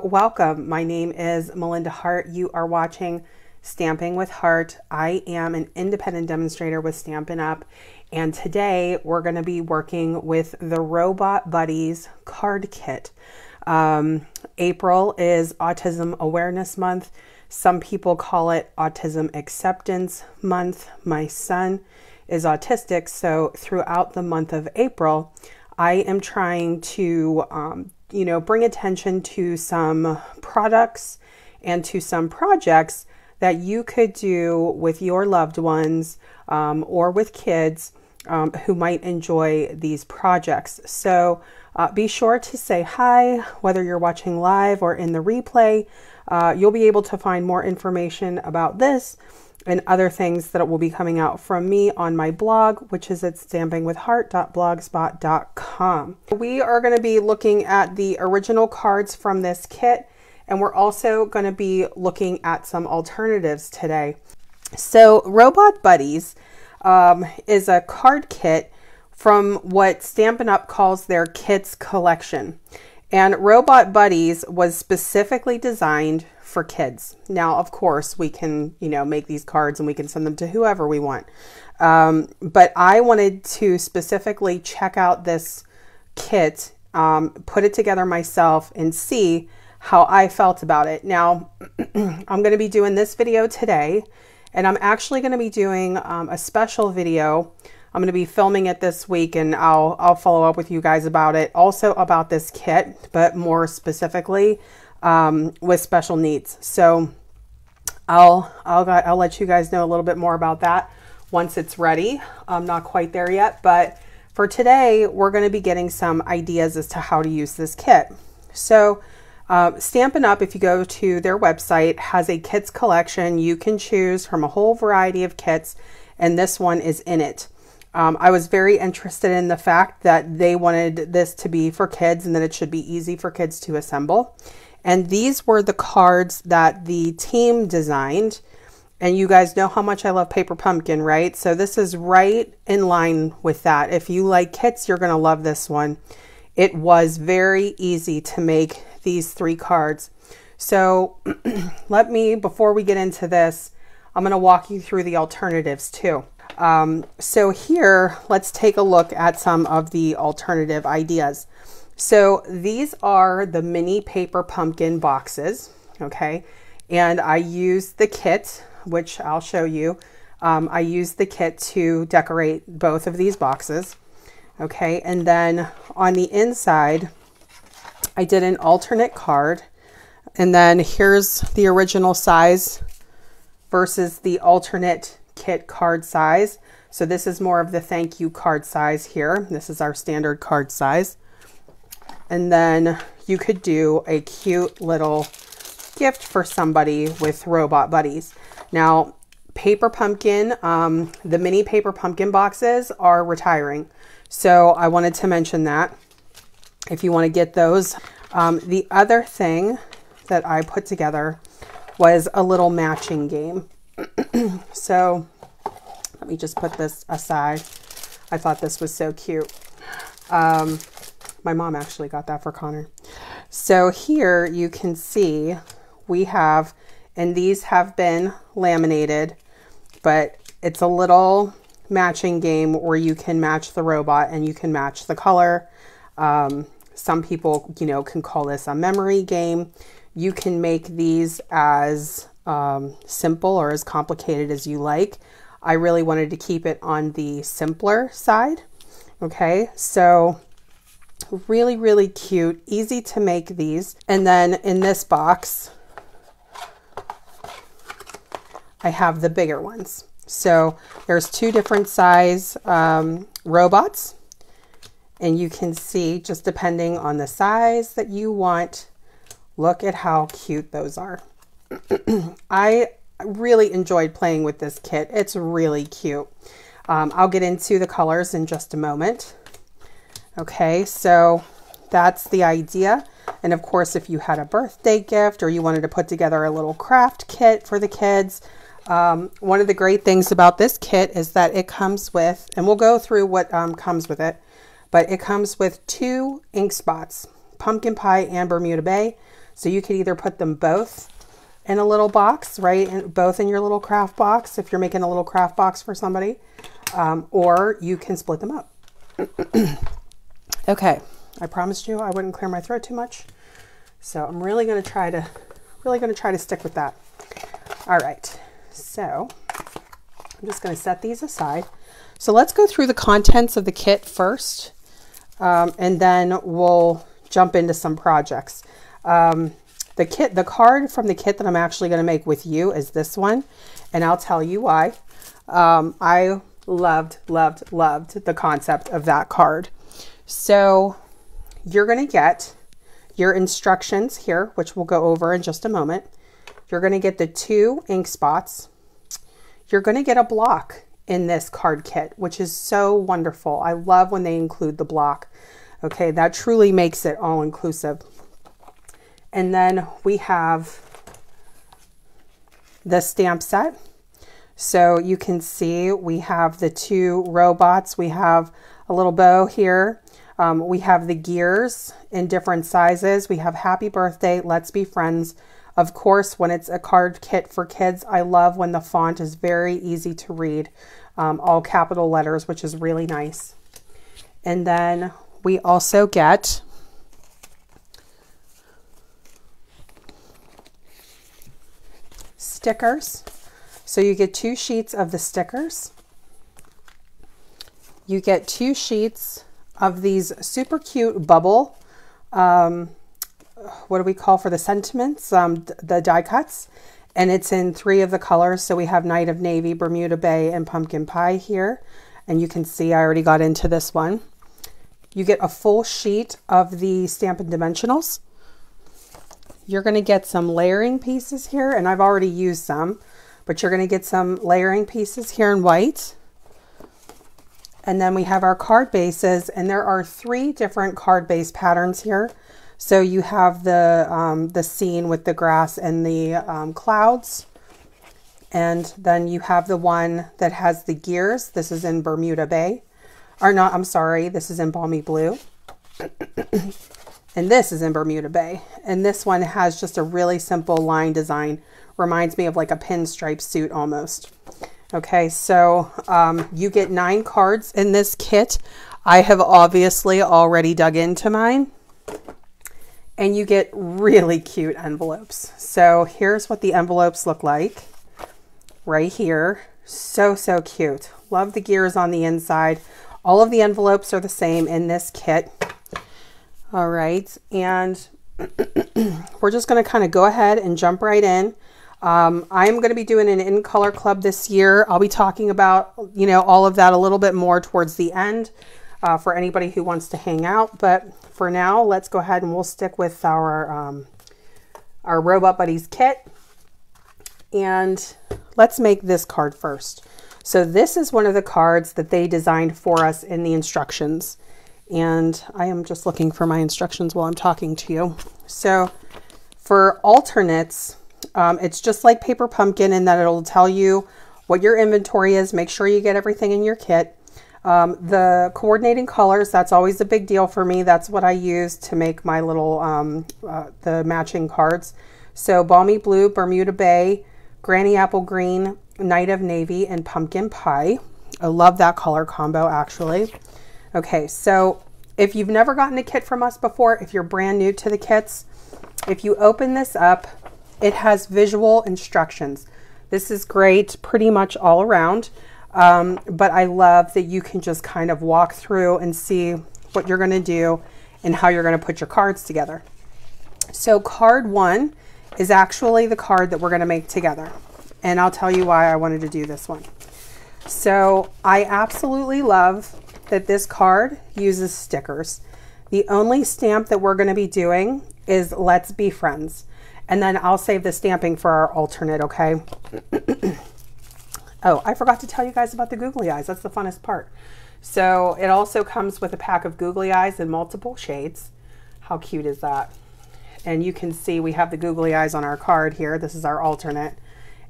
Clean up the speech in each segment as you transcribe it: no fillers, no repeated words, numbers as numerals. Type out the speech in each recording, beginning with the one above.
Welcome, my name is Melinda Hart. You are watching Stamping with Heart. I am an independent demonstrator with Stampin' Up! And today we're going to be working with the Robot Buddies card kit. April is Autism Awareness Month. Some people call it Autism Acceptance Month. My son is autistic, so throughout the month of April, I am trying to you know, bring attention to some products and to some projects that you could do with your loved ones or with kids who might enjoy these projects. So be sure to say hi, whether you're watching live or in the replay. You'll be able to find more information about this and other things that will be coming out from me on my blog, which is at stampingwithheart.blogspot.com. We are going to be looking at the original cards from this kit, and we're also going to be looking at some alternatives today. So Robot Buddies is a card kit from what Stampin' Up! Calls their Kits Collection. And Robot Buddies was specifically designed for kids. Now, of course, we can, you know, make these cards and we can send them to whoever we want. But I wanted to specifically check out this kit, put it together myself and see how I felt about it. Now, I'm going to be doing this video today, and I'm actually going to be doing a special video. I'm going to be filming it this week, and I'll follow up with you guys about it. Also about this kit, but more specifically, with special needs. So I'll let you guys know a little bit more about that once it's ready. I'm not quite there yet, but for today, we're going to be getting some ideas as to how to use this kit. So Stampin' Up, if you go to their website, has a kits collection. You can choose from a whole variety of kits, and this one is in it. I was very interested in the fact that they wanted this to be for kids and that it should be easy for kids to assemble. And these were the cards that the team designed. And you guys know how much I love Paper Pumpkin, right? So this is right in line with that. If you like kits, you're going to love this one. It was very easy to make these three cards. So let me, before we get into this, I'm going to walk you through the alternatives too. So here, let's take a look at some of the alternative ideas. So these are the mini Paper Pumpkin boxes, okay? And I used the kit, which I'll show you. I used the kit to decorate both of these boxes, okay? And then on the inside, I did an alternate card. And then here's the original size versus the alternate kit card size. So this is more of the thank you card size here. This is our standard card size. And then you could do a cute little gift for somebody with Robot Buddies. Now, Paper Pumpkin, the mini Paper Pumpkin boxes are retiring. So I wanted to mention that if you want to get those. The other thing that I put together was a little matching game. So let me just put this aside. I thought this was so cute. My mom actually got that for Connor. So here you can see we have, and these have been laminated, but it's a little matching game where you can match the robot and you can match the color. Some people, you know, can call this a memory game. You can make these as simple or as complicated as you like. I really wanted to keep it on the simpler side. Okay, so really, really cute, easy to make these. And then in this box, I have the bigger ones. So there's two different size robots, and you can see, just depending on the size that you want, look at how cute those are. I really enjoyed playing with this kit. It's really cute. I'll get into the colors in just a moment. Okay, so that's the idea. And of course, if you had a birthday gift or you wanted to put together a little craft kit for the kids, one of the great things about this kit is that it comes with, and we'll go through what comes with it, but it comes with two ink spots, Pumpkin Pie and Bermuda Bay. So you could either put them both in a little box, right? And both in your little craft box, if you're making a little craft box for somebody, or you can split them up. Okay, I promised you I wouldn't clear my throat too much. So I'm really gonna try to stick with that. All right, so I'm just gonna set these aside. So let's go through the contents of the kit first, and then we'll jump into some projects. The card from the kit that I'm actually gonna make with you is this one, and I'll tell you why. I loved the concept of that card. So you're gonna get your instructions here, which we'll go over in just a moment. You're gonna get the two ink spots. You're gonna get a block in this card kit, which is so wonderful. I love when they include the block. Okay, that truly makes it all inclusive. And then we have the stamp set. So you can see we have the two robots. We have a little bow here. We have the gears in different sizes. We have Happy Birthday, Let's Be Friends. Of course, when it's a card kit for kids, I love when the font is very easy to read, all capital letters, which is really nice. And then we also get stickers. So you get two sheets of the stickers. You get two sheets of these super cute bubble, what do we call for the sentiments, the die cuts, and it's in three of the colors. So we have Night of Navy, Bermuda Bay, and Pumpkin Pie here. And you can see I already got into this one. You get a full sheet of the Stampin' Dimensionals. You're gonna get some layering pieces here, and I've already used some, but you're gonna get some layering pieces here in white. And then we have our card bases, and there are three different card base patterns here. So you have the scene with the grass and the clouds. And then you have the one that has the gears. This is in Bermuda Bay. Or not, I'm sorry, this is in Balmy Blue. And this is in Bermuda Bay. And this one has just a really simple line design. Reminds me of like a pinstripe suit almost. Okay, so you get 9 cards in this kit. I have obviously already dug into mine. And you get really cute envelopes. So here's what the envelopes look like right here. So, so cute. Love the gears on the inside. All of the envelopes are the same in this kit. All right, and we're just gonna kind of go ahead and jump right in. I'm gonna be doing an In Color Club this year. I'll be talking about, you know, all of that a little bit more towards the end for anybody who wants to hang out. But for now, let's go ahead and we'll stick with our Robot Buddies kit. And let's make this card first. So this is one of the cards that they designed for us in the instructions. And I am just looking for my instructions while I'm talking to you. So for alternates, it's just like Paper Pumpkin in that it'll tell you what your inventory is. Make sure you get everything in your kit. The coordinating colors, that's always a big deal for me. That's what I use to make my little, the matching cards. So Balmy Blue, Bermuda Bay, Granny Apple Green, Night of Navy, and Pumpkin Pie. I love that color combo actually. Okay, so if you've never gotten a kit from us before, if you're brand new to the kits, if you open this up, it has visual instructions. This is great pretty much all around, but I love that you can just kind of walk through and see what you're gonna do and how you're gonna put your cards together. So card one is actually the card that we're gonna make together. And I'll tell you why I wanted to do this one. So I absolutely love that this card uses stickers. The only stamp that we're gonna be doing is Let's Be Friends. And then I'll save the stamping for our alternate, okay? Oh, I forgot to tell you guys about the googly eyes. That's the funnest part. So it also comes with a pack of googly eyes in multiple shades. How cute is that? And you can see we have the googly eyes on our card here. This is our alternate.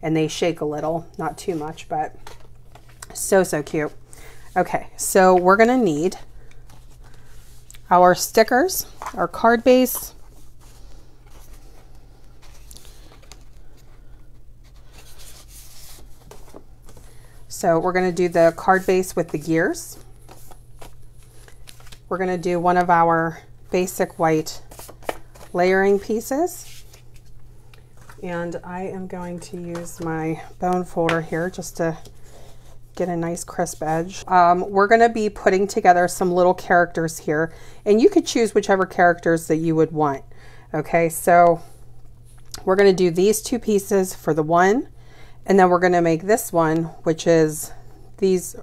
And they shake a little, not too much, but so, so cute. Okay, so we're gonna need our stickers, our card base, So we're going to do the card base with the gears. We're going to do one of our basic white layering pieces. And I am going to use my bone folder here just to get a nice crisp edge. We're going to be putting together some little characters here, and you could choose whichever characters that you would want. Okay, so we're going to do these two pieces for the one, and then we're going to make this one, which is these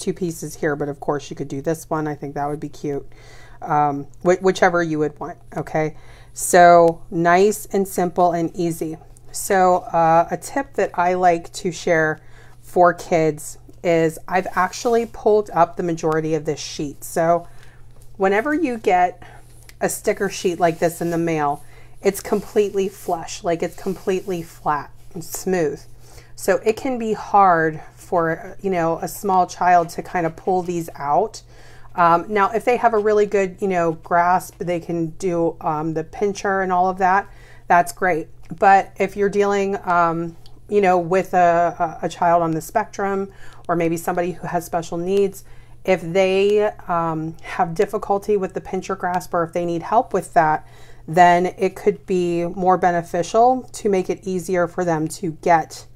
two pieces here, but of course you could do this one. I think that would be cute. Whichever you would want. Okay, so nice and simple and easy. So a tip that I like to share for kids is I've actually pulled up the majority of this sheet. So whenever you get a sticker sheet like this in the mail, it's completely flush, like it's completely flat and smooth. So it can be hard for, you know, a small child to kind of pull these out. Now, if they have a really good, you know, grasp, they can do the pincher and all of that. That's great. But if you're dealing, you know, with a child on the spectrum, or maybe somebody who has special needs, if they have difficulty with the pincher grasp, or if they need help with that, then it could be more beneficial to make it easier for them to get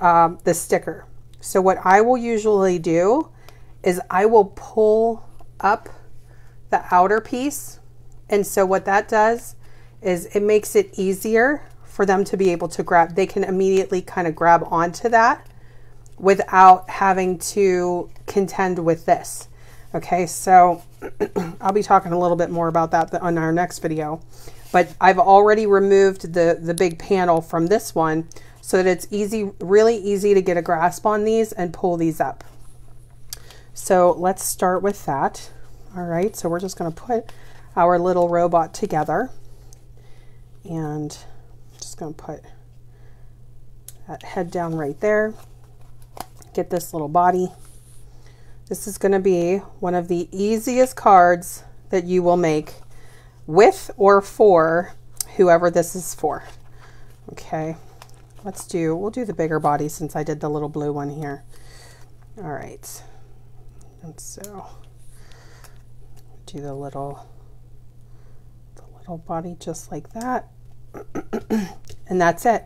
the sticker. So what I will usually do is I will pull up the outer piece. And so what that does is it makes it easier for them to be able to grab. They can immediately kind of grab onto that without having to contend with this. Okay, so I'll be talking a little bit more about that on our next video, but I've already removed the big panel from this one so that it's easy, really easy to get a grasp on these and pull these up. So let's start with that. All right, so we're just going to put our little robot together, and I'm just going to put that head down right there, get this little body. This is going to be one of the easiest cards that you will make with or for whoever this is for. Okay, let's do, we'll do the bigger body since I did the little blue one here. All right. And so do the little body just like that. And that's it.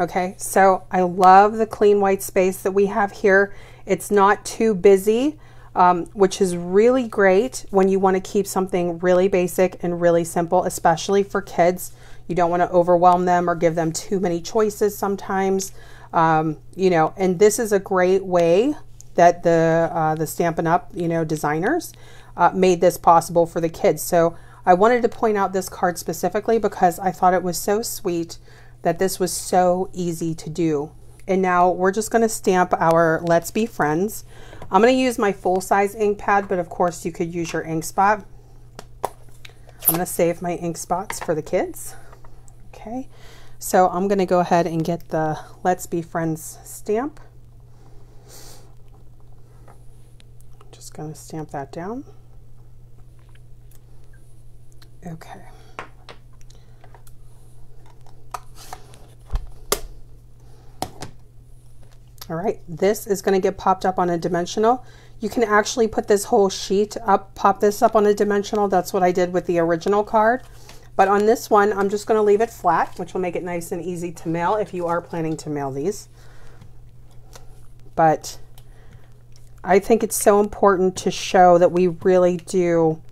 Okay, so I love the clean white space that we have here. It's not too busy, which is really great when you want to keep something really basic and really simple, especially for kids. You don't want to overwhelm them or give them too many choices sometimes, you know, and this is a great way that the Stampin' Up! You know, designers made this possible for the kids. So I wanted to point out this card specifically because I thought it was so sweet that this was so easy to do. And now we're just going to stamp our Let's Be Friends. I'm going to use my full-size ink pad, but of course you could use your ink spot. I'm going to save my ink spots for the kids. Okay, so I'm going to go ahead and get the Let's Be Friends stamp. Going to stamp that down. Okay. All right, this is going to get popped up on a dimensional. You can actually put this whole sheet up, pop this up on a dimensional. That's what I did with the original card. But on this one, I'm just going to leave it flat, which will make it nice and easy to mail if you are planning to mail these. But I think it's so important to show that we really do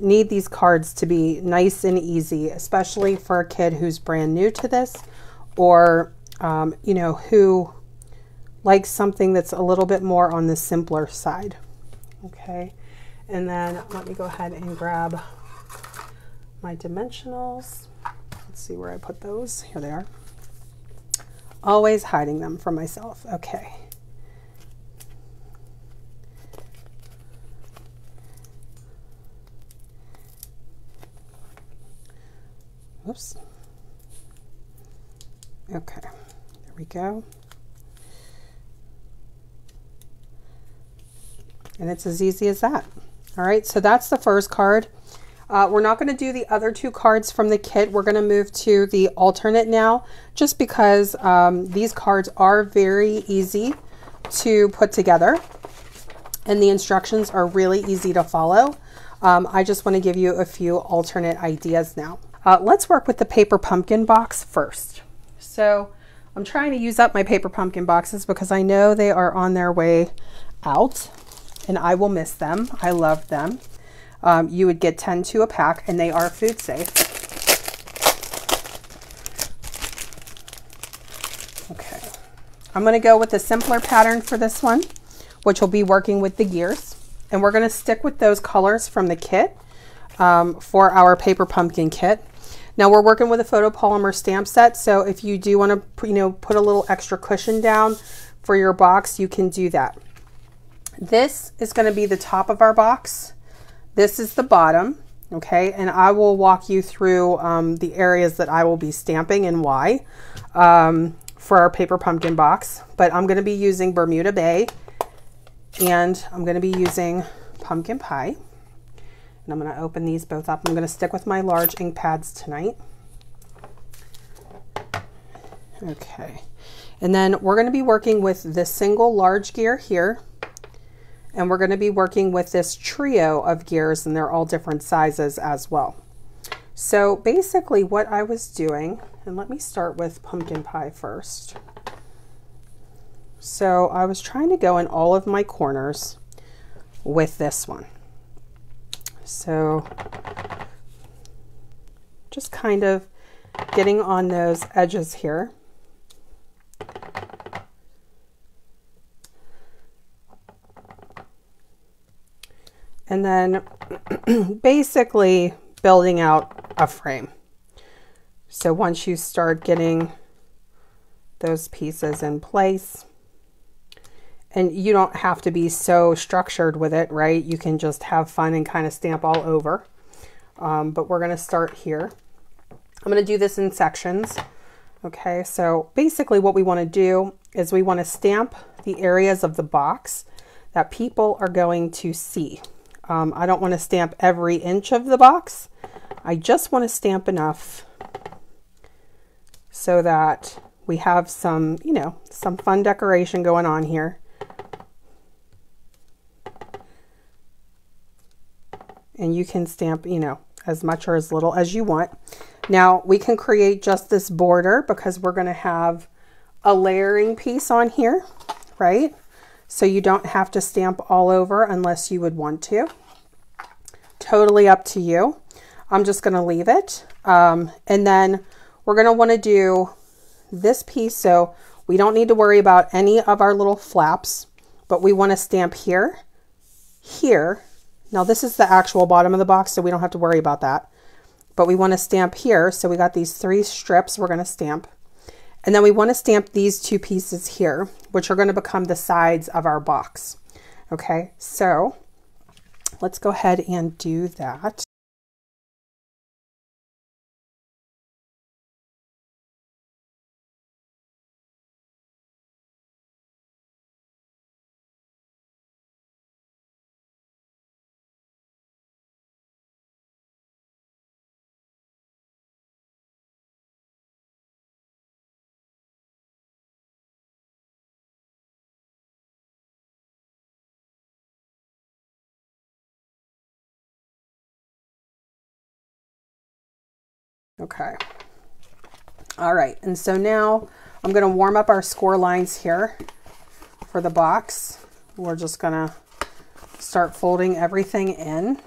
need these cards to be nice and easy, especially for a kid who's brand new to this, or, you know, who likes something that's a little bit more on the simpler side. Okay, and then let me go ahead and grab my dimensionals. Let's see where I put those. Here they are. Always hiding them from myself. Okay. Oops. Okay, there we go. And it's as easy as that. All right, so that's the first card. We're not going to do the other two cards from the kit. We're going to move to the alternate now, just because these cards are very easy to put together, and the instructions are really easy to follow. I just want to give you a few alternate ideas now. Let's work with the paper pumpkin box first. So I'm trying to use up my paper pumpkin boxes because I know they are on their way out and I will miss them. I love them. You would get 10 to a pack and they are food safe. Okay, I'm going to go with a simpler pattern for this one, which will be working with the gears. And we're going to stick with those colors from the kit for our paper pumpkin kit. Now we're working with a photopolymer stamp set, so if you do want to, put a little extra cushion down for your box, you can do that. This is going to be the top of our box. This is the bottom, okay? And I will walk you through the areas that I will be stamping and why for our paper pumpkin box. But I'm going to be using Bermuda Bay, and I'm going to be using Pumpkin Pie. And I'm going to open these both up. I'm going to stick with my large ink pads tonight. Okay. And then we're going to be working with this single large gear here. And we're going to be working with this trio of gears, and they're all different sizes as well. So basically what I was doing, and let me start with Pumpkin Pie first. So I was trying to go in all of my corners with this one. So just kind of getting on those edges here. And then basically building out a frame. So once you start getting those pieces in place, and you don't have to be so structured with it, right? You can just have fun and kind of stamp all over. But we're gonna start here. I'm gonna do this in sections. Okay, so basically what we wanna do is we wanna stamp the areas of the box that people are going to see. I don't wanna stamp every inch of the box. I just wanna stamp enough so that we have some, some fun decoration going on here. And you can stamp, as much or as little as you want. Now we can create just this border because we're going to have a layering piece on here, right? So you don't have to stamp all over unless you would want to. Totally up to you. I'm just going to leave it. And then we're going to want to do this piece. So we don't need to worry about any of our little flaps, but we want to stamp here, here. Now this is the actual bottom of the box, so we don't have to worry about that, but we want to stamp here. So we got these three strips we're going to stamp, and then we want to stamp these two pieces here, which are going to become the sides of our box. Okay, so let's go ahead and do that. Okay. All right. And so now I'm going to warm up our score lines here for the box. We're just going to start folding everything in.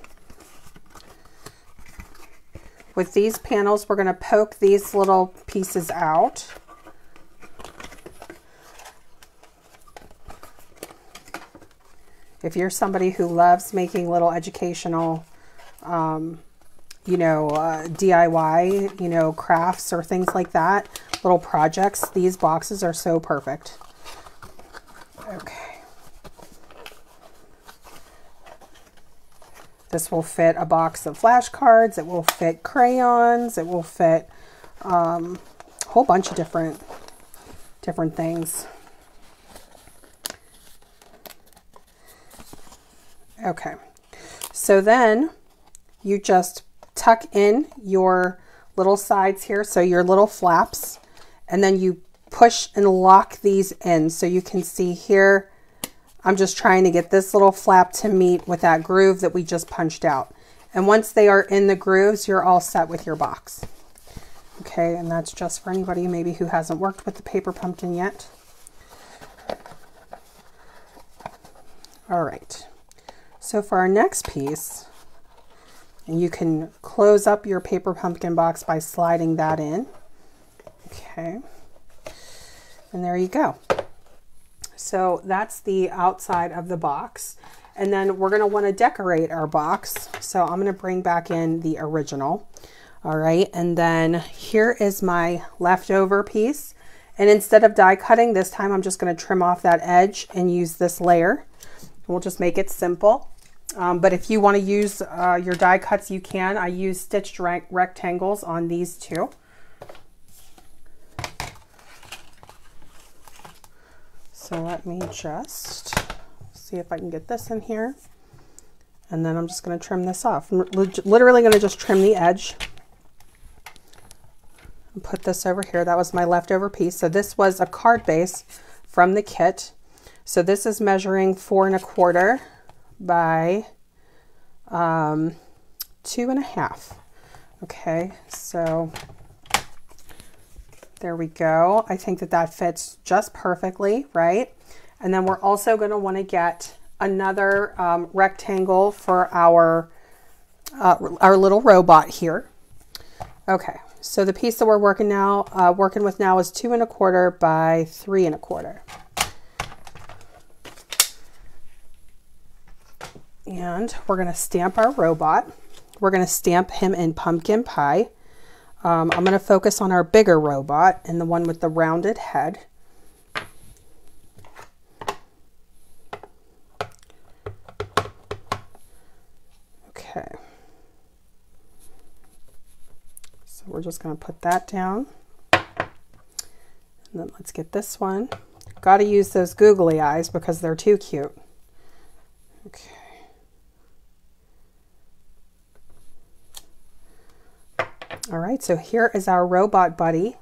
With these panels, we're going to poke these little pieces out. If you're somebody who loves making little educational, DIY, crafts or things like that, little projects, these boxes are so perfect. Okay. This will fit a box of flashcards. It will fit crayons. It will fit a whole bunch of different things. Okay. So then you just tuck in your little sides here, so your little flaps, and then you push and lock these in. So you can see here, I'm just trying to get this little flap to meet with that groove that we just punched out. And once they are in the grooves, you're all set with your box. Okay, and that's just for anybody maybe who hasn't worked with the paper pumpkin yet. All right, so for our next piece, and you can close up your paper pumpkin box by sliding that in. Okay, and there you go. So that's the outside of the box. And then we're gonna wanna decorate our box. So I'm gonna bring back in the original. All right, and then here is my leftover piece. And instead of die cutting, this time I'm just gonna trim off that edge and use this layer. And we'll just make it simple. But if you wanna use your die cuts, you can. I use stitched rectangles on these two. So let me just see if I can get this in here. And then I'm just gonna trim this off. I'm literally gonna just trim the edge. Put this over here. That was my leftover piece. So this was a card base from the kit. So this is measuring 4 1/4 by 2 1/2. Okay, so there we go. I think that that fits just perfectly, right? And then we're also going to want to get another rectangle for our little robot here. Okay. So the piece that we're working with now is 2 1/4 by 3 1/4. And we're gonna stamp our robot. We're gonna stamp him in Pumpkin Pie. I'm gonna focus on our bigger robot and the one with the rounded head. Okay. We're just going to put that down, and then let's get this one. Got to use those googly eyes because they're too cute. Okay. All right. So here is our robot buddy,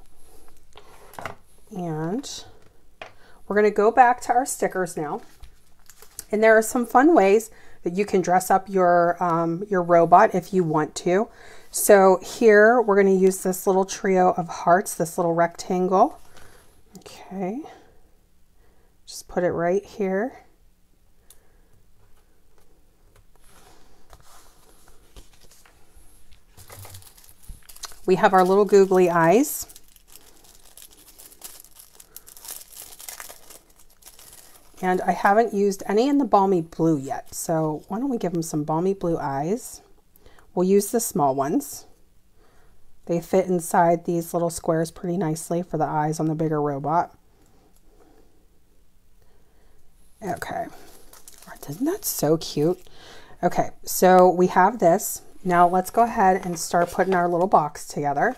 and we're going to go back to our stickers now. And there are some fun ways that you can dress up your robot if you want to. So here we're going to use this little trio of hearts, this little rectangle. Okay, just put it right here. We have our little googly eyes. And I haven't used any in the Balmy Blue yet, so why don't we give them some Balmy Blue eyes? We'll use the small ones. They fit inside these little squares pretty nicely for the eyes on the bigger robot. Okay, isn't that so cute? Okay, so we have this. Now let's go ahead and start putting our little box together,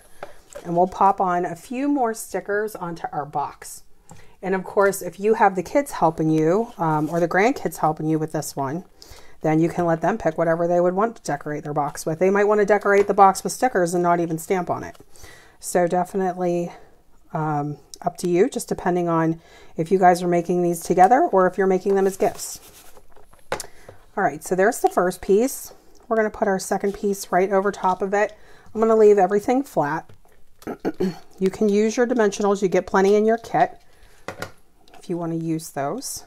and we'll pop on a few more stickers onto our box. And of course, if you have the kids helping you or the grandkids helping you with this one, then you can let them pick whatever they would want to decorate their box with. They might want to decorate the box with stickers and not even stamp on it. So definitely up to you, just depending on if you guys are making these together or if you're making them as gifts. All right, so there's the first piece. We're gonna put our second piece right over top of it. I'm gonna leave everything flat. You can use your dimensionals, you get plenty in your kit if you wanna use those.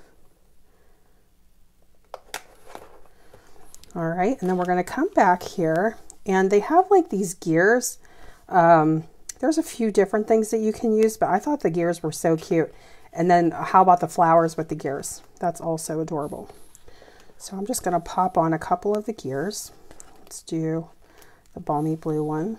All right, and then we're gonna come back here, and they have like these gears. There's a few different things that you can use, but I thought the gears were so cute. And then how about the flowers with the gears? That's also adorable. So I'm just gonna pop on a couple of the gears. Let's do the Balmy Blue one.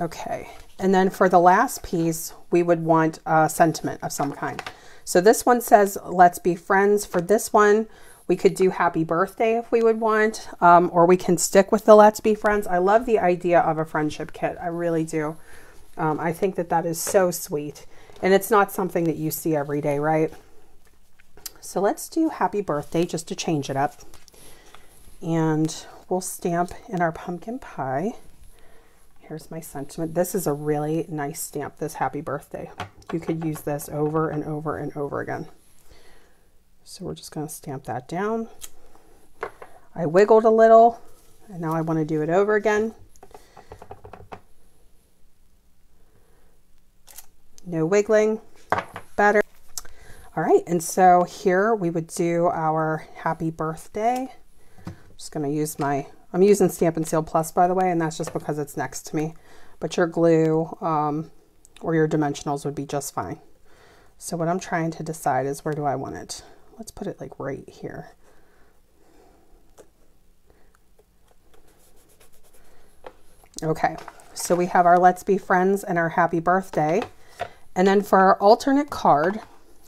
Okay, and then for the last piece, we would want a sentiment of some kind. So this one says, let's be friends. For this one, we could do happy birthday if we would want, or we can stick with the let's be friends. I love the idea of a friendship kit. I really do. I think that that is so sweet, and it's not something that you see every day, right? So let's do happy birthday just to change it up, and we'll stamp in our Pumpkin Pie. Here's my sentiment. This is a really nice stamp, this happy birthday. You could use this over and over and over again. So we're just going to stamp that down. I wiggled a little and now I want to do it over again. No wiggling, better. All right, and so here we would do our happy birthday. I'm just going to use my, I'm using Stamp and Seal Plus, by the way, and that's just because it's next to me, but your glue or your dimensionals would be just fine. So what I'm trying to decide is, where do I want it? Let's put it like right here. Okay, so we have our Let's Be Friends and our Happy Birthday. And then for our alternate card,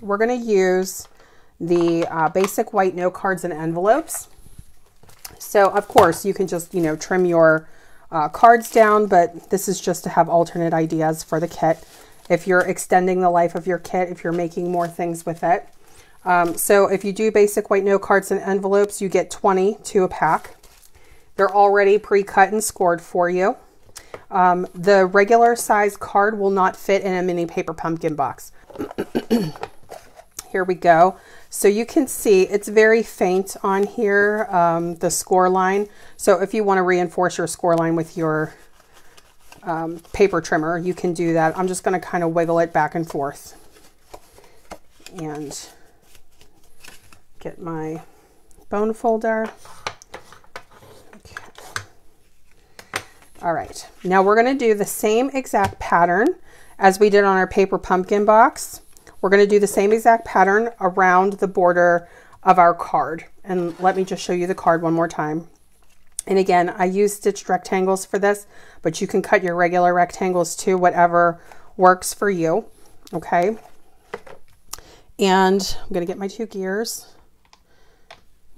we're going to use the basic white note cards and envelopes. So of course you can just, you know, trim your cards down, but this is just to have alternate ideas for the kit. If you're extending the life of your kit, if you're making more things with it. So if you do basic white note cards and envelopes, you get 22 a pack. They're already pre-cut and scored for you. The regular size card will not fit in a mini paper pumpkin box. Here we go. So you can see it's very faint on here, the score line. So if you want to reinforce your score line with your paper trimmer, you can do that. I'm just going to kind of wiggle it back and forth and get my bone folder. All right, now we're going to do the same exact pattern as we did on our paper pumpkin box. We're going to do the same exact pattern around the border of our card. And let me just show you the card one more time. And again, I use stitched rectangles for this, but you can cut your regular rectangles too, whatever works for you. Okay. And I'm going to get my two gears.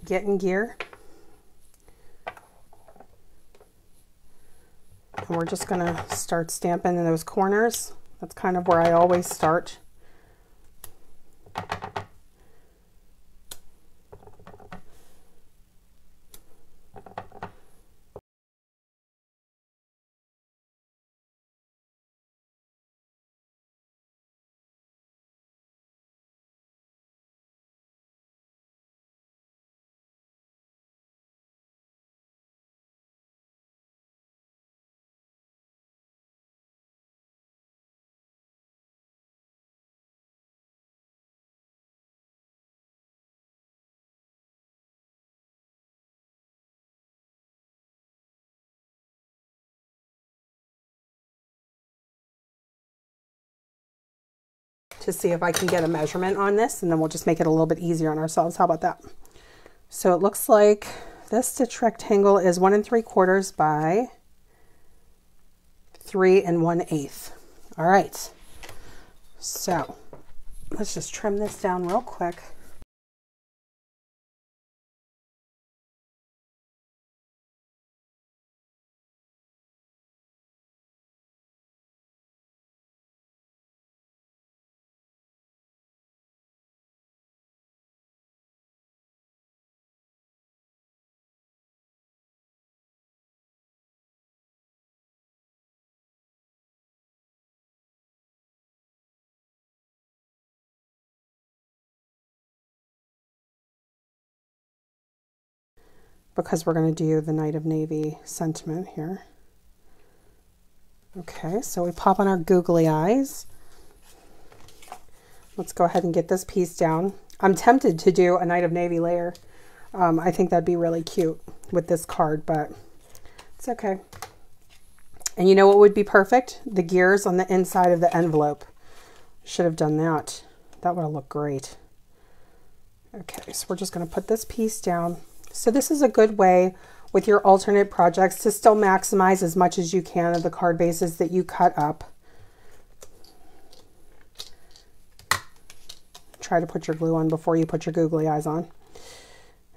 Get in gear. And we're just going to start stamping in those corners. That's kind of where I always start. To see if I can get a measurement on this, and then we'll just make it a little bit easier on ourselves. How about that? So it looks like this stitch rectangle is 1 3/4 by 3 1/8. All right, so let's just trim this down real quick. Because we're going to do the Night of Navy sentiment here. Okay, so we pop on our googly eyes. Let's go ahead and get this piece down. I'm tempted to do a Night of Navy layer. I think that'd be really cute with this card, but it's okay. And you know what would be perfect? The gears on the inside of the envelope. Should have done that. That would have looked great. Okay, so we're just going to put this piece down. So this is a good way with your alternate projects to still maximize as much as you can of the card bases that you cut up. Try to put your glue on before you put your googly eyes on.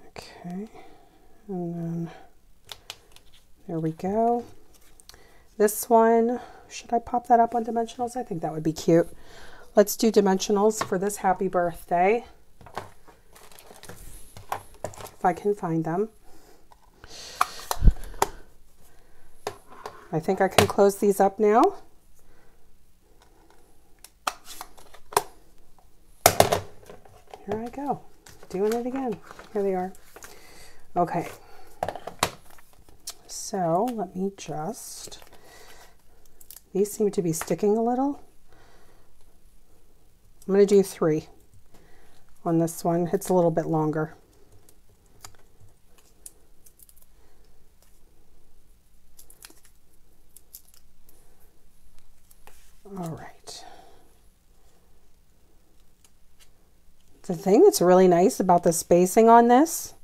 Okay, and then there we go. This one, should I pop that up on dimensionals? I think that would be cute. Let's do dimensionals for this happy birthday. I can find them. I think I can close these up now. Here I go, doing it again. Here they are. Okay, so let me just, these seem to be sticking a little. I'm going to do 3 on this one. It's a little bit longer. All right. The thing that's really nice about the spacing on this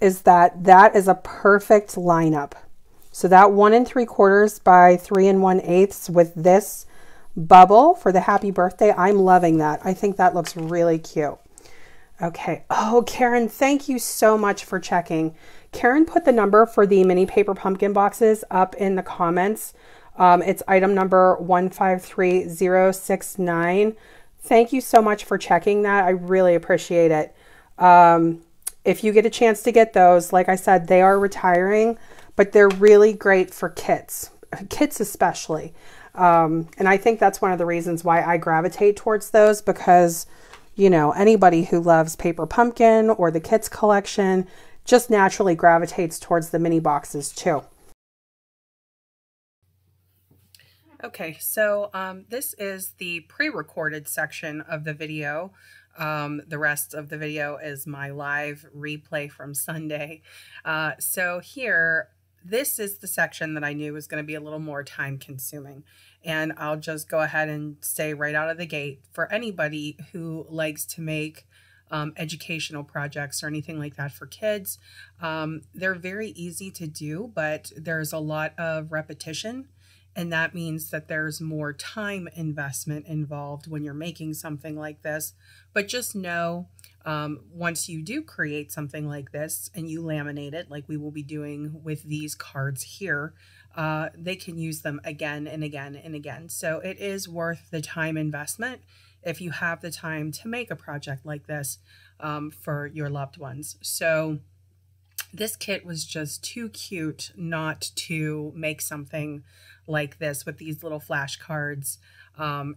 is that that is a perfect lineup. So that 1 3/4 by 3 1/8 with this bubble for the happy birthday, I'm loving that. I think that looks really cute. Okay. Oh, Karen, thank you so much for checking. Karen put the number for the mini paper pumpkin boxes up in the comments. It's item number 153069. Thank you so much for checking that. I really appreciate it. If you get a chance to get those, like I said, they are retiring, but they're really great for kits especially. And I think that's one of the reasons why I gravitate towards those, because, you know, anybody who loves Paper Pumpkin or the Kits Collection just naturally gravitates towards the mini boxes too. Okay, so this is the pre-recorded section of the video. The rest of the video is my live replay from Sunday. So here, this is the section that I knew was going to be a little more time consuming. And I'll just go ahead and say right out of the gate, for anybody who likes to make educational projects or anything like that for kids, they're very easy to do, but there's a lot of repetition. And that means that there's more time investment involved when you're making something like this. But just know, once you do create something like this and you laminate it, like we will be doing with these cards here, they can use them again and again and again. So it is worth the time investment if you have the time to make a project like this for your loved ones. So this kit was just too cute not to make something like this with these little flashcards.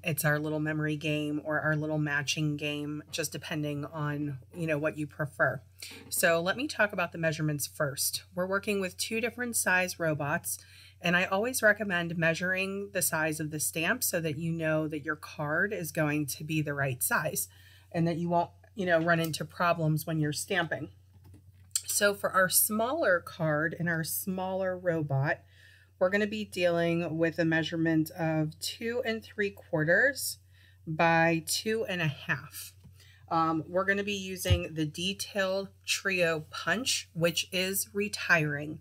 It's our little memory game or our little matching game, just depending on, you know, what you prefer. So let me talk about the measurements first. We're working with 2 different size robots, and I always recommend measuring the size of the stamp so that you know that your card is going to be the right size and that you won't, you know, run into problems when you're stamping. So for our smaller card and our smaller robot, we're going to be dealing with a measurement of 2 3/4 by 2 1/2. We're going to be using the detailed trio punch, which is retiring.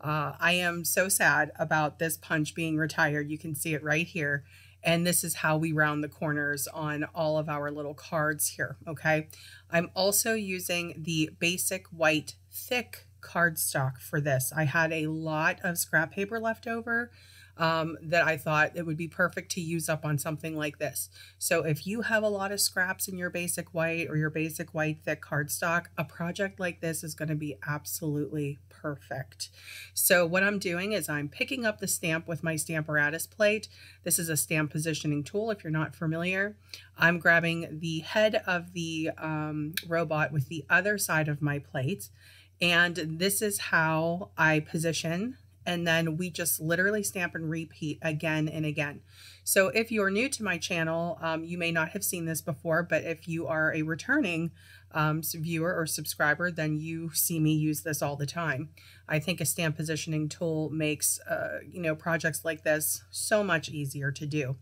I am so sad about this punch being retired. You can see it right here. And this is how we round the corners on all of our little cards here, okay? I'm also using the basic white thick cardstock for this. I had a lot of scrap paper left over that I thought it would be perfect to use up on something like this. So if you have a lot of scraps in your basic white or your basic white thick cardstock, a project like this is going to be absolutely perfect. So what I'm doing is I'm picking up the stamp with my Stamparatus plate. This is a stamp positioning tool if you're not familiar. I'm grabbing the head of the robot with the other side of my plate, and this is how I position, and then we just literally stamp and repeat again and again. So if you're new to my channel, you may not have seen this before, but if you are a returning viewer or subscriber, then you see me use this all the time. I think a stamp positioning tool makes you know, projects like this so much easier to do.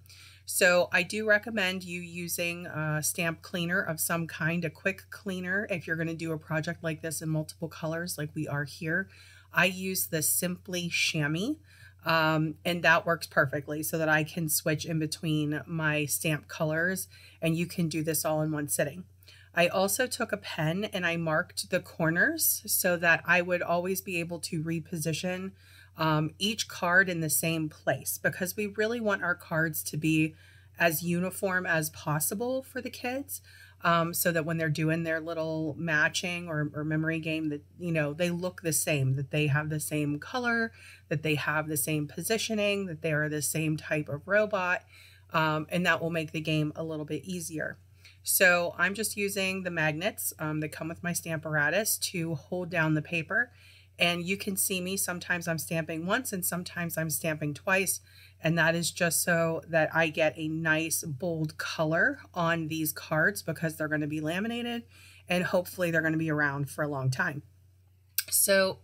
So I do recommend you using a stamp cleaner of some kind, a quick cleaner, if you're going to do a project like this in multiple colors like we are here. I use the Simply Chamois, and that works perfectly so that I can switch in between my stamp colors, and you can do this all in one sitting. I also took a pen and I marked the corners so that I would always be able to reposition each card in the same place, because we really want our cards to be as uniform as possible for the kids. so that when they're doing their little matching or memory game, that, you know, they look the same, that they have the same color, that they have the same positioning, that they are the same type of robot, and that will make the game a little bit easier. So I'm just using the magnets that come with my Stamparatus to hold down the paper. And you can see me, sometimes I'm stamping once and sometimes I'm stamping twice. And that is just so that I get a nice bold color on these cards, because they're going to be laminated and hopefully they're going to be around for a long time. So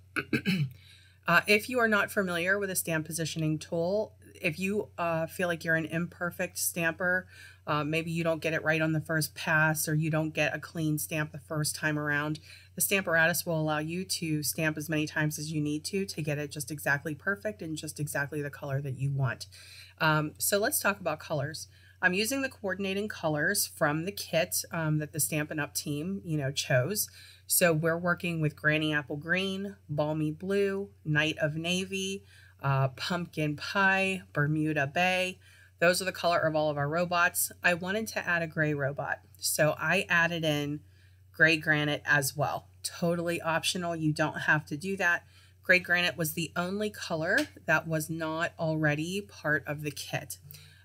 if you are not familiar with a stamp positioning tool, if you feel like you're an imperfect stamper, maybe you don't get it right on the first pass, or you don't get a clean stamp the first time around, the Stamparatus will allow you to stamp as many times as you need to get it just exactly perfect and just exactly the color that you want. So let's talk about colors. I'm using the coordinating colors from the kit that the Stampin' Up! Team, you know, chose. So we're working with Granny Apple Green, Balmy Blue, Night of Navy, Pumpkin Pie, Bermuda Bay. Those are the color of all of our robots. I wanted to add a gray robot, so I added in Gray Granite as well. Totally optional. You don't have to do that. Gray Granite was the only color that was not already part of the kit.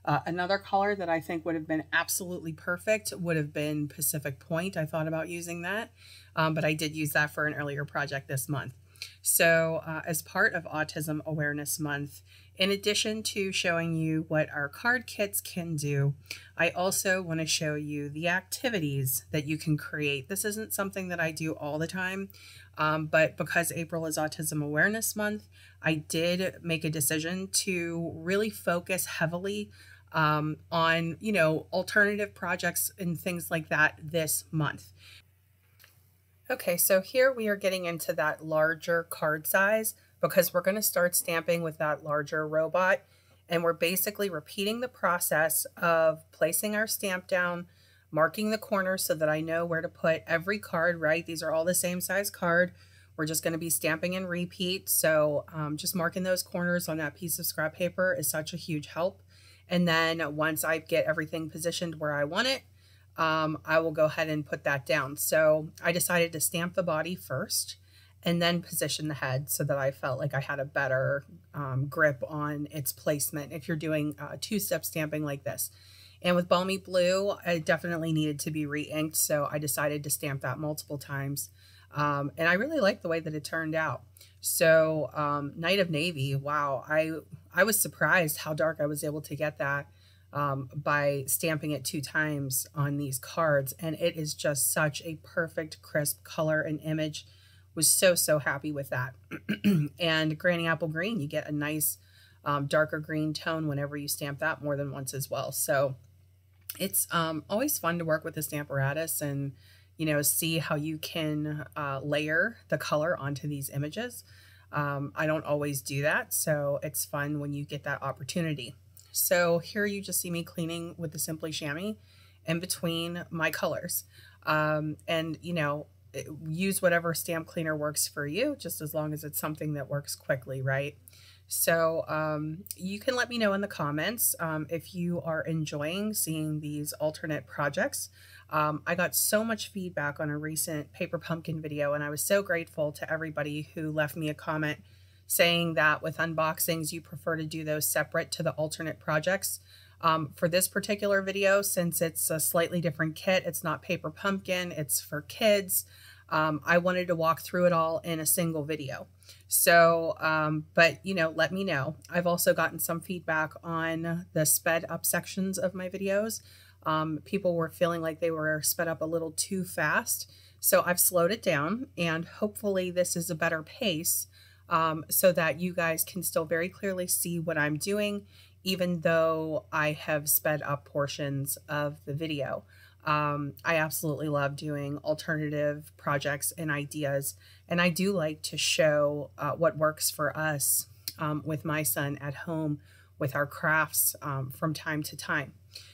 Another color that I think would have been absolutely perfect would have been Pacific Point. I thought about using that, but I did use that for an earlier project this month. So as part of Autism Awareness Month, in addition to showing you what our card kits can do, I also want to show you the activities that you can create. This isn't something that I do all the time, but because April is Autism Awareness Month, I did make a decision to really focus heavily on, you know, alternative projects and things like that this month. Okay, so here we are getting into that larger card size, because we're going to start stamping with that larger robot, and we're basically repeating the process of placing our stamp down, marking the corners so that I know where to put every card, right? These are all the same size card. We're just going to be stamping and repeat. So just marking those corners on that piece of scrap paper is such a huge help. And then once I get everything positioned where I want it, I will go ahead and put that down. So I decided to stamp the body first and then position the head so that I felt like I had a better grip on its placement if you're doing two-step stamping like this. And with Balmy Blue, it definitely needed to be re-inked, so I decided to stamp that multiple times. And I really liked the way that it turned out. So Night of Navy, wow, I was surprised how dark I was able to get that by stamping it 2 times on these cards. And it is just such a perfect, crisp color and image. Was so, so happy with that. And Granny Apple Green, you get a nice darker green tone whenever you stamp that more than once as well. So it's always fun to work with the Stamparatus and, you know, see how you can layer the color onto these images. I don't always do that, so it's fun when you get that opportunity. So here you just see me cleaning with the Simply Chamois in between my colors. And, you know, use whatever stamp cleaner works for you, just as long as it's something that works quickly, right? So you can let me know in the comments if you are enjoying seeing these alternate projects. I got so much feedback on a recent Paper Pumpkin video, and I was so grateful to everybody who left me a comment saying that with unboxings, you prefer to do those separate to the alternate projects. For this particular video, since it's a slightly different kit, it's not Paper Pumpkin, it's for kids, I wanted to walk through it all in a single video. So, but you know, let me know. I've also gotten some feedback on the sped up sections of my videos. People were feeling like they were sped up a little too fast. So I've slowed it down, and hopefully this is a better pace so that you guys can still very clearly see what I'm doing, even though I have sped up portions of the video. I absolutely love doing alternative projects and ideas, and I do like to show what works for us with my son at home with our crafts from time to time.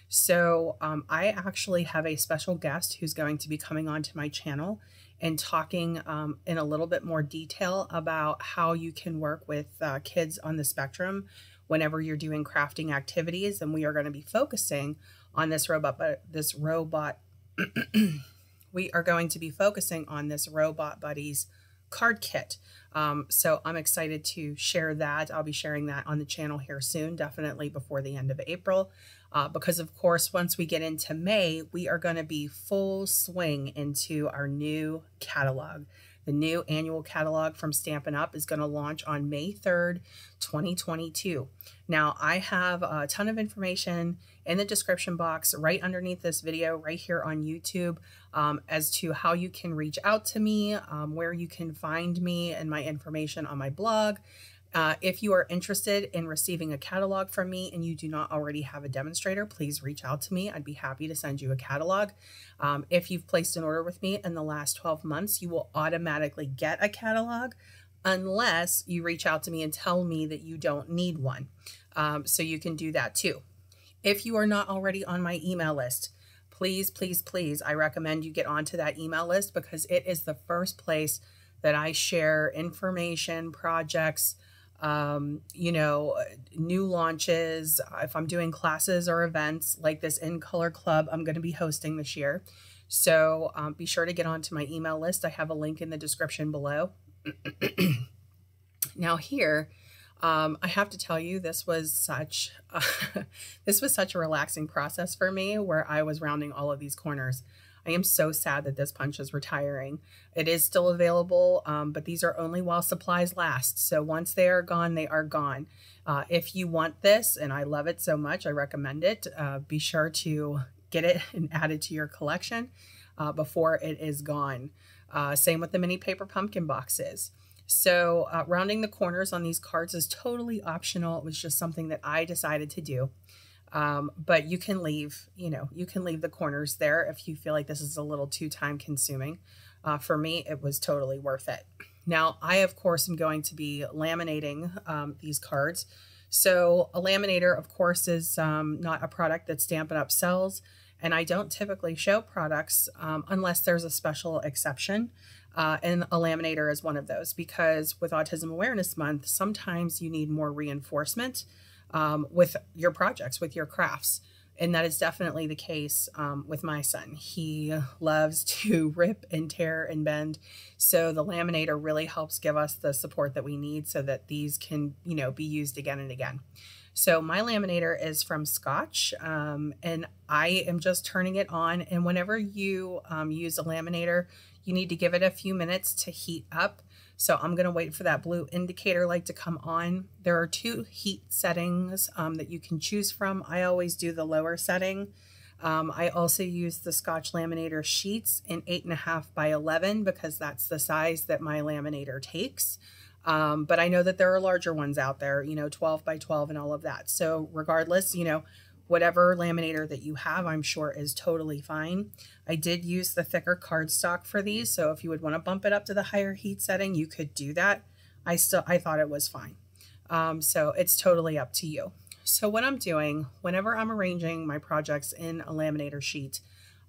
So I actually have a special guest who's going to be coming onto my channel and talking in a little bit more detail about how you can work with kids on the spectrum whenever you're doing crafting activities, and we are going to be focusing on this robot we are going to be focusing on this Robot Buddies card kit. So I'm excited to share that. I'll be sharing that on the channel here soon, definitely before the end of April, because of course, once we get into May, we are going to be full swing into our new catalog. The new annual catalog from Stampin' Up! Is going to launch on May 3rd, 2022. Now, I have a ton of information in the description box right underneath this video right here on YouTube as to how you can reach out to me, where you can find me and my information on my blog. If you are interested in receiving a catalog from me and you do not already have a demonstrator, please reach out to me. I'd be happy to send you a catalog. If you've placed an order with me in the last 12 months, you will automatically get a catalog unless you reach out to me and tell me that you don't need one. So you can do that too. If you are not already on my email list, please, please, please, I recommend you get onto that email list because it is the first place that I share information, projects, you know, new launches. If I'm doing classes or events like this In Color Club, I'm going to be hosting this year. So be sure to get onto my email list. I have a link in the description below. Now here, I have to tell you, this was such, a relaxing process for me where I was rounding all of these corners. I am so sad that this punch is retiring. It is still available, but these are only while supplies last. So once they are gone, they are gone. If you want this, and I love it so much, I recommend it. Be sure to get it and add it to your collection before it is gone. Same with the mini paper pumpkin boxes. So rounding the corners on these cards is totally optional. It was just something that I decided to do. But you can leave, you can leave the corners there if you feel like this is a little too time consuming. For me, it was totally worth it. Now, I, of course, am going to be laminating these cards. So a laminator, of course, is not a product that Stampin' Up! Sells. And I don't typically show products unless there's a special exception. And a laminator is one of those because with Autism Awareness Month, sometimes you need more reinforcement with your projects, with your crafts. And that is definitely the case with my son. He loves to rip and tear and bend. So the laminator really helps give us the support that we need so that these can, be used again and again. So my laminator is from Scotch and I am just turning it on. And whenever you use a laminator, you need to give it a few minutes to heat up. So I'm going to wait for that blue indicator light to come on. There are two heat settings that you can choose from. I always do the lower setting. I also use the Scotch laminator sheets in 8.5 by 11 because that's the size that my laminator takes. But I know that there are larger ones out there, 12 by 12 and all of that. So regardless, whatever laminator that you have, I'm sure is totally fine. I did use the thicker cardstock for these. So if you would want to bump it up to the higher heat setting, you could do that. I thought it was fine. So it's totally up to you. So what I'm doing whenever I'm arranging my projects in a laminator sheet,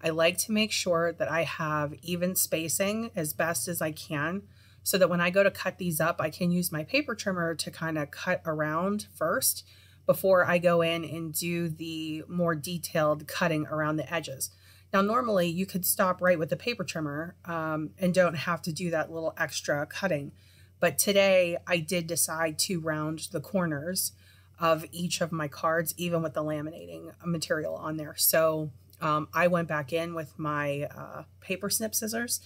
I like to make sure that I have even spacing as best as I can so that when I go to cut these up, I can use my paper trimmer to kind of cut around first before I go in and do the more detailed cutting around the edges. Now, normally you could stop right with the paper trimmer and don't have to do that little extra cutting. But today I did decide to round the corners of each of my cards, even with the laminating material on there. So I went back in with my paper snip scissors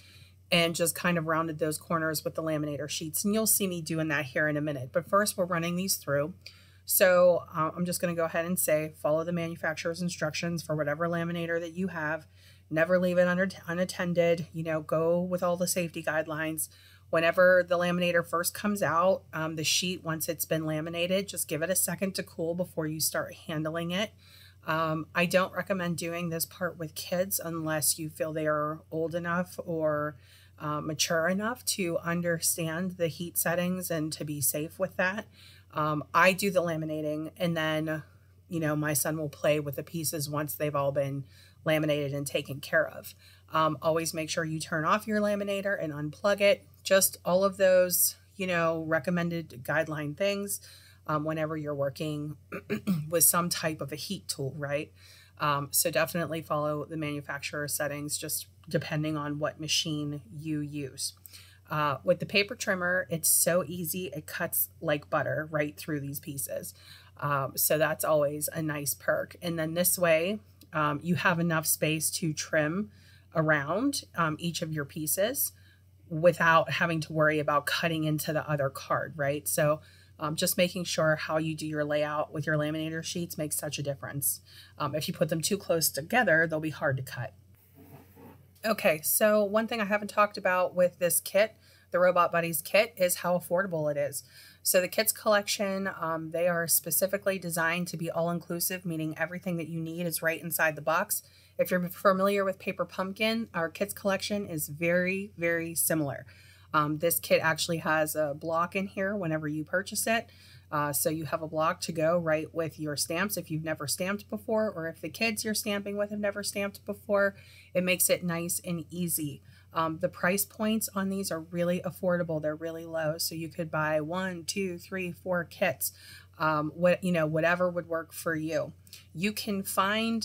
and just kind of rounded those corners with the laminator sheets. And you'll see me doing that here in a minute. But first we're running these through. So I'm just going to go ahead and say, follow the manufacturer's instructions for whatever laminator that you have. Never leave it unattended, go with all the safety guidelines. Whenever the laminator first comes out, the sheet, once it's been laminated, just give it a second to cool before you start handling it. I don't recommend doing this part with kids unless you feel they are old enough or mature enough to understand the heat settings and to be safe with that. I do the laminating and then, my son will play with the pieces once they've all been laminated and taken care of. Always make sure you turn off your laminator and unplug it. Just all of those, recommended guideline things whenever you're working with some type of a heat tool, right? So definitely follow the manufacturer settings, just depending on what machine you use. With the paper trimmer, it's so easy. It cuts like butter right through these pieces. So that's always a nice perk. And then this way, you have enough space to trim around each of your pieces without having to worry about cutting into the other card, right? So just making sure how you do your layout with your laminator sheets makes such a difference. If you put them too close together, they'll be hard to cut. Okay, so one thing I haven't talked about with this kit, the Robot Buddies kit, is how affordable it is. So the Kits Collection, they are specifically designed to be all-inclusive, meaning everything that you need is right inside the box. If you're familiar with Paper Pumpkin, our Kits Collection is very, very similar. This kit actually has a block in here whenever you purchase it. So you have a block to go right with your stamps if you've never stamped before, or if the kids you're stamping with have never stamped before. It makes it nice and easy. The price points on these are really affordable. They're really low. So you could buy 1, 2, 3, 4 kits, whatever would work for you. You can find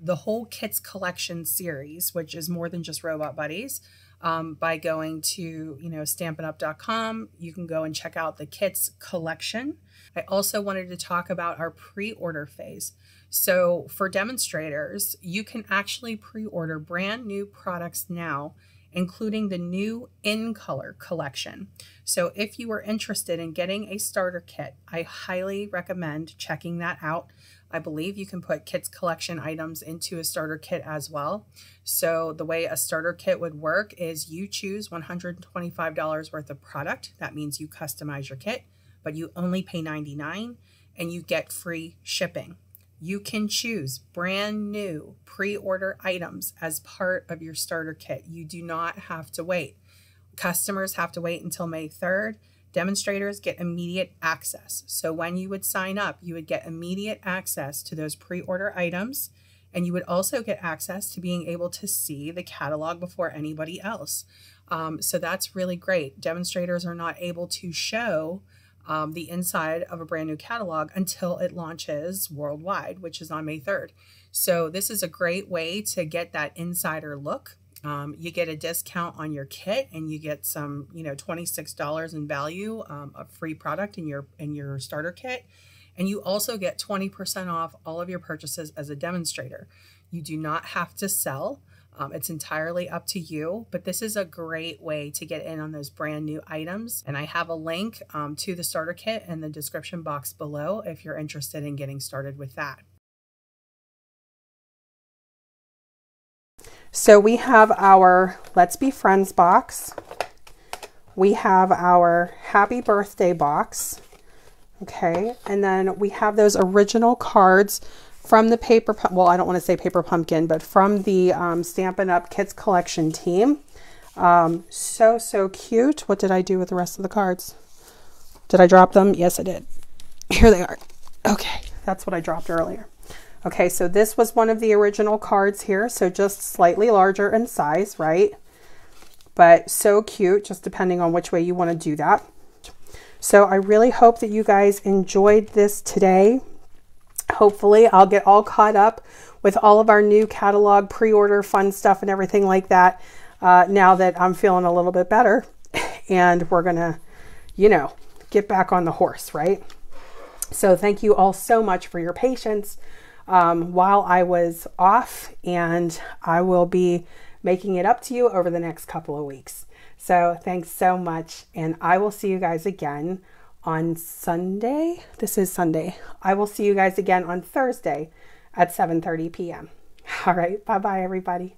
the whole Kits Collection series, which is more than just Robot Buddies, by going to, stampin'up.com. You can go and check out the Kits Collection. I also wanted to talk about our pre-order phase. So for demonstrators, you can actually pre-order brand new products now, including the new In Color collection. So if you are interested in getting a starter kit, I highly recommend checking that out. I believe you can put Kits Collection items into a starter kit as well. So the way a starter kit would work is you choose $125 worth of product. That means you customize your kit, but you only pay $99 and you get free shipping. You can choose brand new pre-order items as part of your starter kit. You do not have to wait. Customers have to wait until May 3rd. Demonstrators get immediate access. So when you would sign up, you would get immediate access to those pre-order items, and you would also get access to being able to see the catalog before anybody else. So that's really great. Demonstrators are not able to show the inside of a brand new catalog until it launches worldwide, which is on May 3rd. So this is a great way to get that insider look. You get a discount on your kit, and you get some, $26 in value of free product in your starter kit. And you also get 20% off all of your purchases as a demonstrator. You do not have to sell. It's entirely up to you, but this is a great way to get in on those brand new items. And I have a link to the starter kit in the description box below if you're interested in getting started with that. So we have our Let's Be Friends box. We have our Happy Birthday box. Okay. And then we have those original cards from the paper, well, I don't want to say Paper Pumpkin, but from the Stampin' Up! Kits Collection team. So cute. What did I do with the rest of the cards? Did I drop them? Yes, I did. Here they are. Okay, that's what I dropped earlier. Okay, so this was one of the original cards here, so just slightly larger in size, right? But so cute, just depending on which way you want to do that. So I really hope that you guys enjoyed this today. Hopefully I'll get all caught up with all of our new catalog pre-order fun stuff and everything like that now that I'm feeling a little bit better, and we're gonna get back on the horse, right? So thank you all so much for your patience while I was off, and I will be making it up to you over the next couple of weeks. So thanks so much, and I will see you guys again on Sunday. This is Sunday. I will see you guys again on Thursday at 7:30 p.m. All right. Bye-bye, everybody.